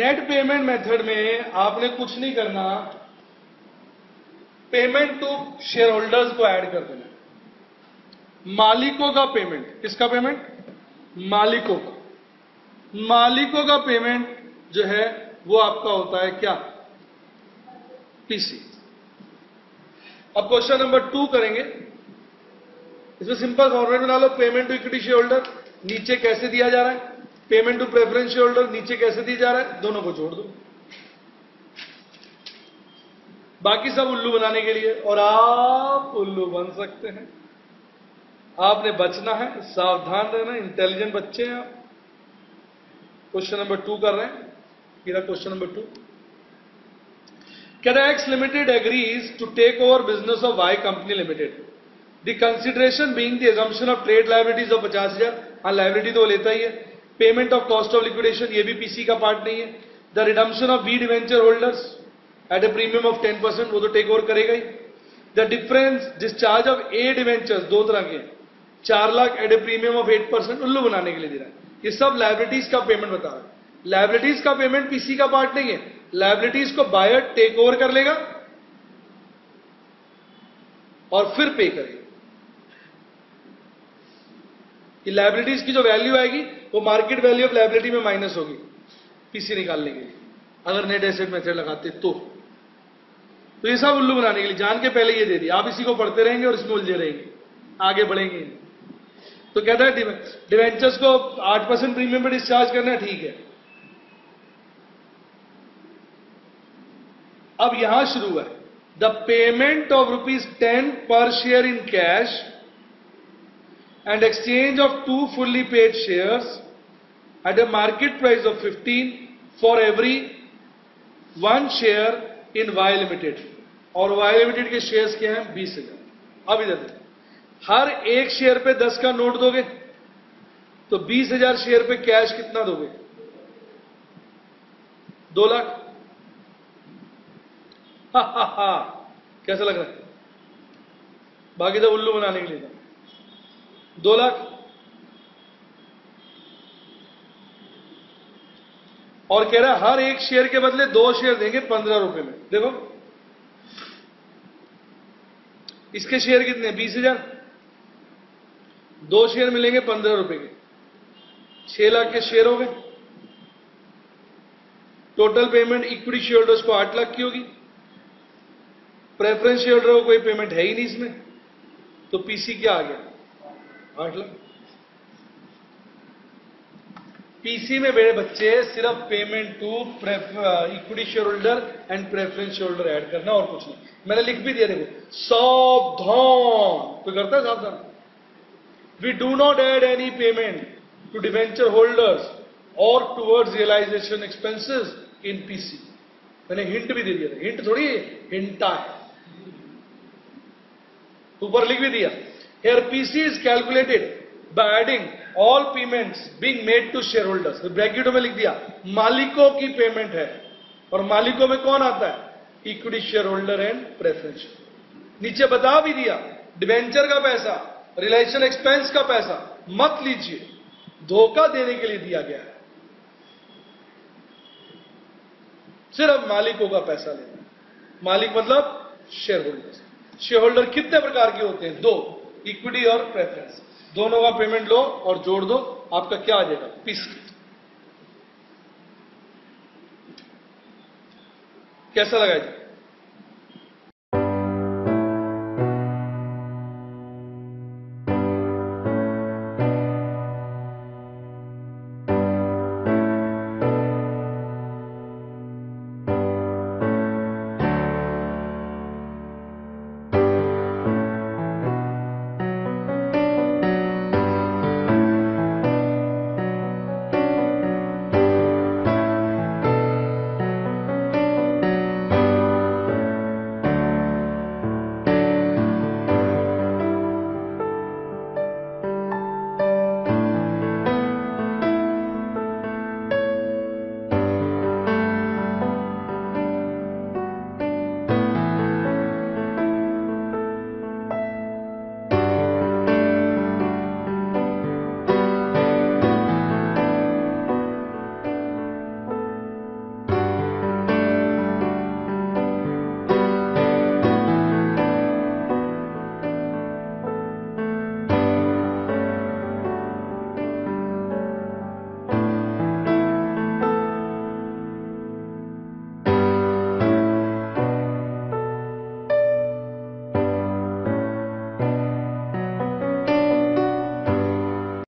Net payment method में आपने कुछ नहीं करना, पेमेंट टू शेयर होल्डर्स को ऐड कर देना। मालिकों का पेमेंट, किसका पेमेंट? मालिकों का। मालिकों का पेमेंट जो है वो आपका होता है क्या? पीसी। अब क्वेश्चन नंबर 2 करेंगे। इसमें सिंपल फॉर्मेट बना लो, payment to equity share holder नीचे कैसे दिया जा रहा है, payment to preference share holder नीचे कैसे दिया जा रहा है, दोनों को जोड़ दो, बाकी सब उल्लू बनाने के लिए, और आप उल्लू बन सकते हैं। आपने बचना है, सावधान रहना, इंटेलिजेंट बच्चे हैं आप। क्वेश्चन नंबर 2 कर रहे हैं, मेरा क्वेश्चन नंबर 2 कहता है X limited agrees to take over business of Y company limited, the consideration being the assumption of trade liabilities of 50,000। हाँ, लायबिलिटी तो लेता ही है। Payment of cost of liquidation, ये भी पीसी का पार्ट नहीं है। The redemption of B debenture holders at a premium of 10%, वो तो टेक ओवर करेगा ही। The difference discharge of a debentures, दो तरह के, 4 lakh at a premium of 8%, उल्लू बनाने के लिए दे रहा है। ये सब लायबिलिटीज का पेमेंट बता रहा है। लायबिलिटीज का पेमेंट पीसी का पार्ट नहीं है। लायबिलिटीज को बायर टेक ओवर कर लेगा और फिर पे करेगा। लायबिलिटीज की जो वैल्यू आएगी वो मार्केट वैल्यू ऑफ लायबिलिटी में माइनस होगी पीसी निकालने के लिए, अगर नेट एसेट मेथड लगाते तो ये सब उल्लू बनाने के लिए जान के पहले ये दे दिया। आप इसी को पढ़ते रहेंगे और इसमें उलझे रहेंगे, आगे बढ़ेंगे। तो कहता है डिवेंचर्स को 8% प्रीमियम पर डिस्चार्ज करना, ठीक है। अब यहां शुरू हुआ the payment of ₹10 per share in cash and exchange of 2 fully paid shares at a market price of 15 for every 1 share in Y limited. और वाई लिमिटेड के शेयर्स क्या हैं? 20,000। अब इधर हर एक शेयर पे 10 का नोट दोगे तो 20,000 शेयर पे कैश कितना दोगे? 2 लाख। हा हा हा, कैसा लग रहा है? बाकी सब उल्लू बनाने के लिए था। 2 लाख। और कह रहा हर एक शेयर के बदले 2 शेयर देंगे ₹15 में। देखो इसके शेयर कितने? 20,000। 2 शेयर मिलेंगे ₹15 के, 6 लाख के शेयर हो गए। Total payment equity share holders को 8 लाख की होगी। प्रेफरेंस शेयर होल्डर को कोई पेमेंट है ही नहीं इसमें, तो पीसी क्या आ गया? 8 लाख। पीसी में मेरे बच्चे सिर्फ payment to equity share holder and preference share holder add करना, और कुछ नहीं। मैंने लिख भी दिया, देखो, सावधान। तो करता है सावधान, we do not add any payment to debenture holders or towards realization expenses in PC। मैंने हिंट भी दे दिया, हिंट थोड़ी हिंटा है, ऊपर लिख भी दिया। Here PC is calculated by adding all payments being made to shareholders। ब्रैकेटों में लिख दिया मालिकों की पेमेंट है, और मालिकों में कौन आता है? Equity share holder and preference. नीचे बता भी दिया, डिबेंचर का पैसा, रिलेशन एक्सपेंस का पैसा मत लीजिए, धोखा देने के लिए दिया गया है। सिर्फ मालिकों का पैसा लेना। मालिक मतलब शेयर होल्डर। शेयर होल्डर कितने प्रकार के होते हैं? 2, इक्विटी और प्रेफरेंस। दोनों का पेमेंट लो और जोड़ दो, आपका क्या आ जाएगा? पीसी। कैसा लगा जी?